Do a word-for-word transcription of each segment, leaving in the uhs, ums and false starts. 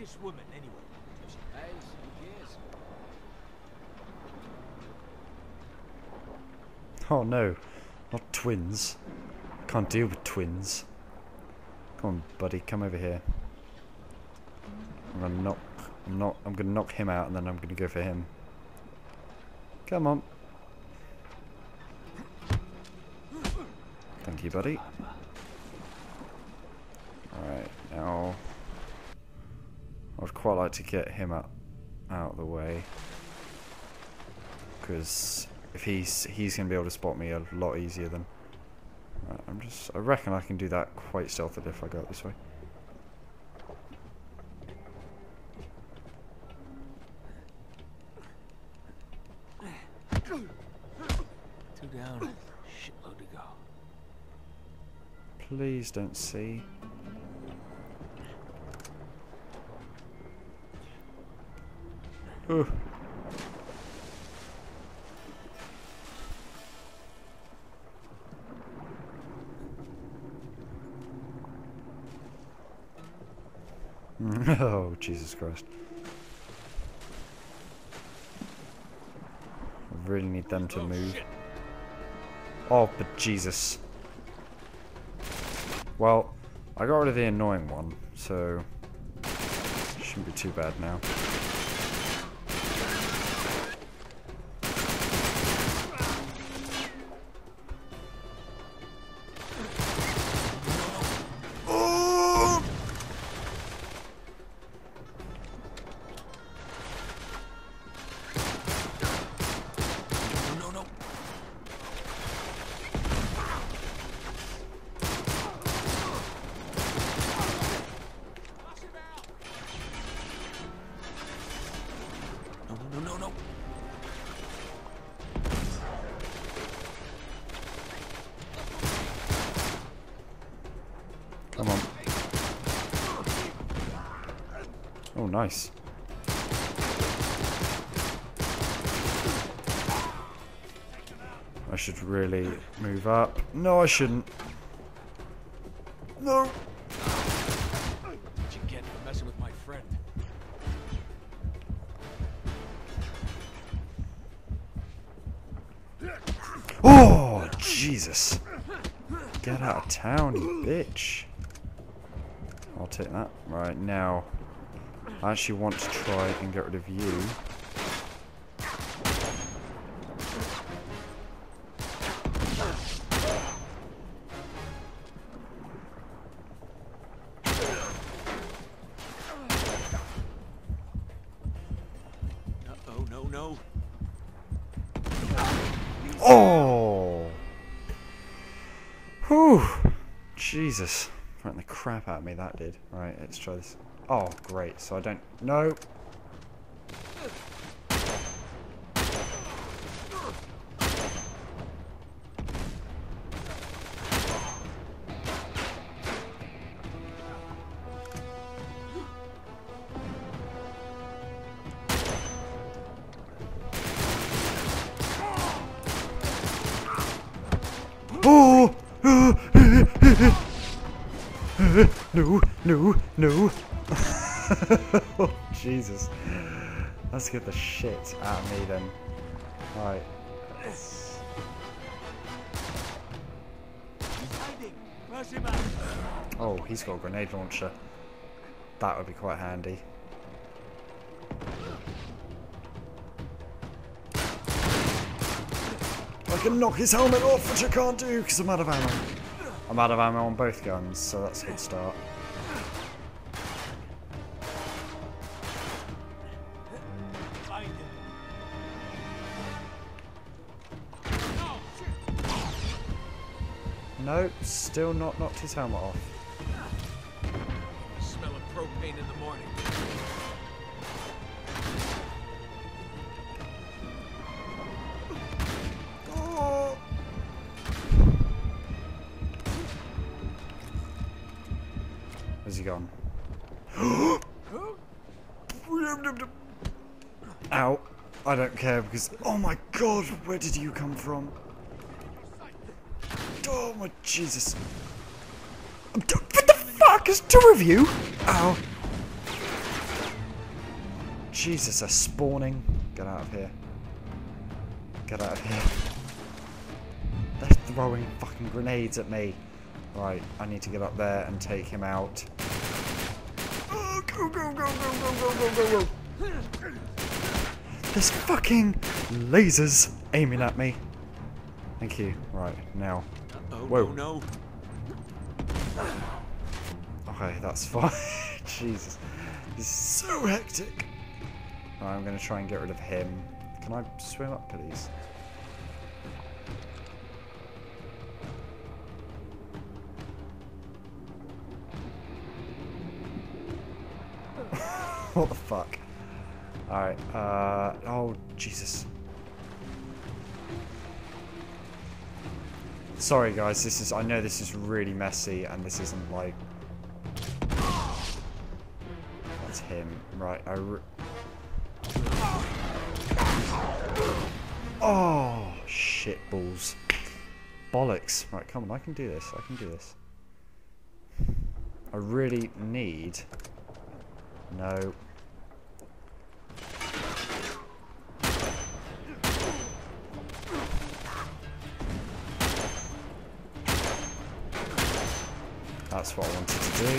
British woman, anyway. Hey, she is. Oh no, not twins. Can't deal with twins. Come on, buddy, come over here. I'm gonna knock. I'm not. I'm gonna knock him out, and then I'm gonna go for him. Come on. Thank you, buddy. Alright, now I'd quite like to get him up out of the way, because if he's he's gonna be able to spot me a lot easier than. Right, I'm just. I reckon I can do that quite stealthily if I go up this way. Two down. Shitload to go. Please don't see. Ooh. Oh, Jesus Christ. I really need them to move. Oh, but Jesus. Well, I got rid of the annoying one, so shouldn't be too bad now. Come on. Oh, nice. I should really move up. No, I shouldn't. No. What you get for messing with my friend? Oh, Jesus. Get out of town, you bitch. I'll take that. Right, now I actually want to try and get rid of you. Uh-oh, no, no. Oh! Whew! Jesus. Right, the crap out of me that did. Right, let's try this. Oh, great. So I don't. No. Oh. No, no, no. Oh, Jesus. Let's get the shit out of me then. Alright. Oh, he's got a grenade launcher. That would be quite handy. I can knock his helmet off, which I can't do because I'm out of ammo. I'm out of ammo on both guns, so that's a good start. Nope, still not knocked his helmet off. Smell of propane in the morning. Is he gone? Ow. I don't care because. Oh my god, where did you come from? Oh my Jesus. What the fuck? There's two of you? Ow. Jesus, they're spawning. Get out of here. Get out of here. They're throwing fucking grenades at me. Right, I need to get up there and take him out. Oh, go, go, go, go, go, go, go, go, go. There's fucking lasers aiming at me. Thank you. Right, now. Whoa. No. Okay, that's fine. Jesus. This is so hectic. Right, I'm going to try and get rid of him. Can I swim up, please? What the fuck? Alright, uh... oh, Jesus. Sorry, guys, this is... I know this is really messy, and this isn't, like... That's him. Right, I... Re oh, shit balls. Bollocks. Right, come on, I can do this. I can do this. I really need... No. That's what I wanted to do.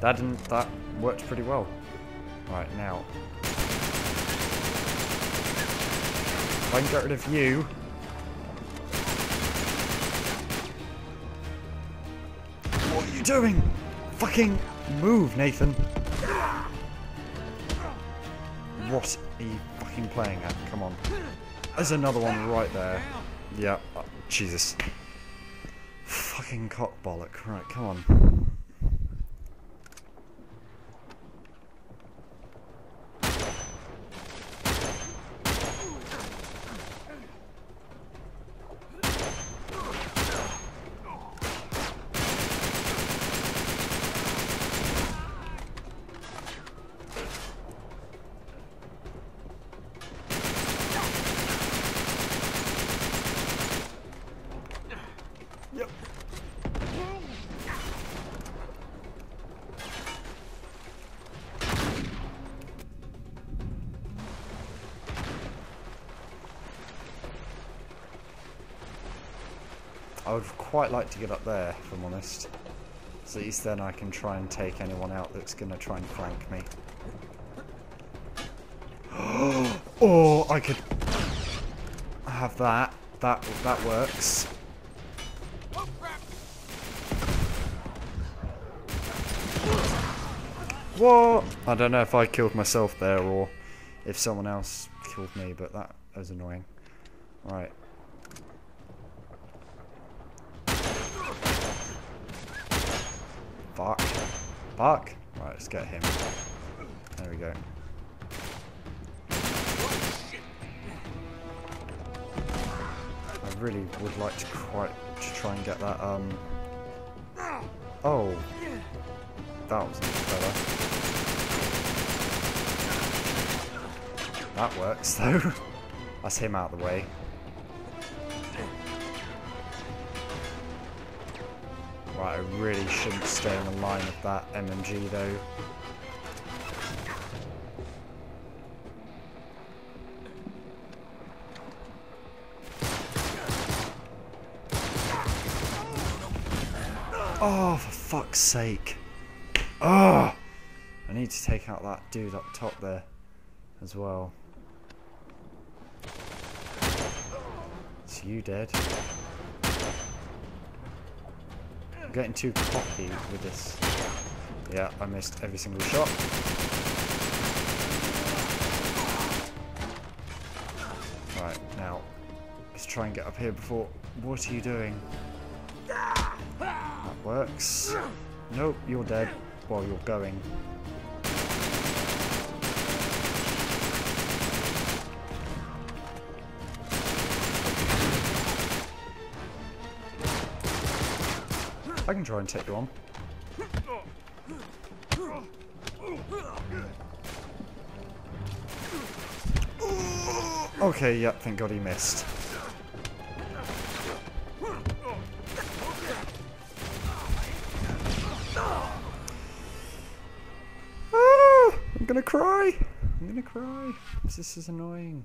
That didn't, that worked pretty well. Right, now. If I can get rid of you. What are you doing? Fucking move, Nathan. What are you fucking playing at? Come on. There's another one right there. Yeah. Oh, Jesus. Fucking cock bollock. Right, come on. I would quite like to get up there, if I'm honest. So at least then I can try and take anyone out that's going to try and flank me. Oh, I could have that. That that works. What? I don't know if I killed myself there or if someone else killed me, but that was annoying. Right. Fuck. Fuck. Right, let's get him. There we go. I really would like to quite to try and get that, um... Oh. That was much better. That works, though. That's him out of the way. Right, I really shouldn't stay in the line of that M M G though. Oh, for fuck's sake. Oh, I need to take out that dude up top there as well. It's you dead. Getting too cocky with this. Yeah, I missed every single shot. Right, now let's try and get up here before. What are you doing? That works. Nope, you're dead. Well, you're going. I can try and take you on. Okay, yep, thank God he missed. I'm gonna cry. I'm gonna cry. This is annoying.